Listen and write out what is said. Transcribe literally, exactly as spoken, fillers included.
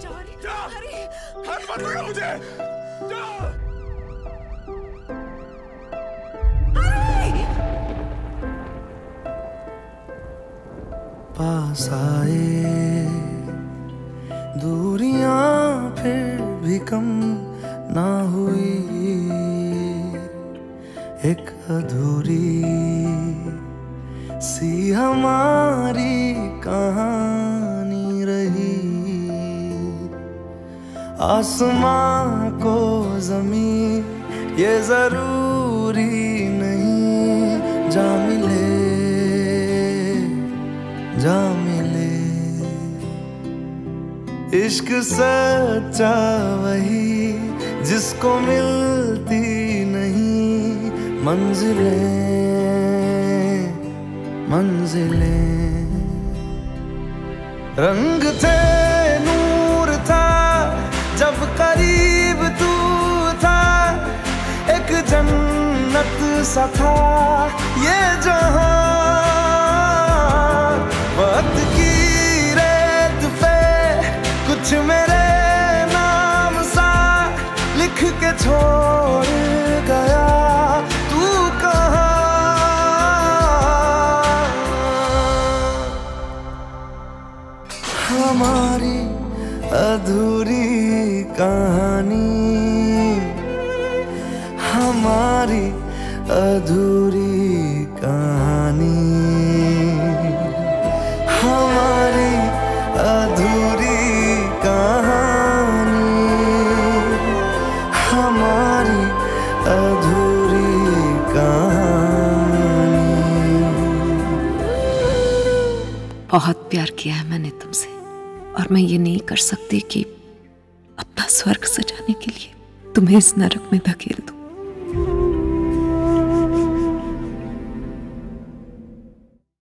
जाओ। अरे हाथ मत लगाओ मुझे। जाओ। पास आए दूरियां फिर भी कम ना हुई, एक अधूरी सी हमारी कहानी रही। आसमां को जमीन ये जरूरी नहीं, जा मिले जा मिले। इश्क सच्चा वही जिसको मिलती नहीं मंजिलें मंजिलें। रंग थे नूर था जब करीब तू था, एक जन्नत सा था ये जहां। वक्त की रेत पे कुछ मेरे नाम सा लिख के छोड़ गया, तू कहाँ? हमारी अधूरी कहानी, हमारी अधूरी कहानी, हमारी अधूरी कहानी, हमारी अधूरी कहानी। बहुत प्यार किया है मैंने तुमसे, और मैं ये नहीं कर सकती कि अपना स्वर्ग सजाने के लिए तुम्हें इस नरक में धकेल दूं।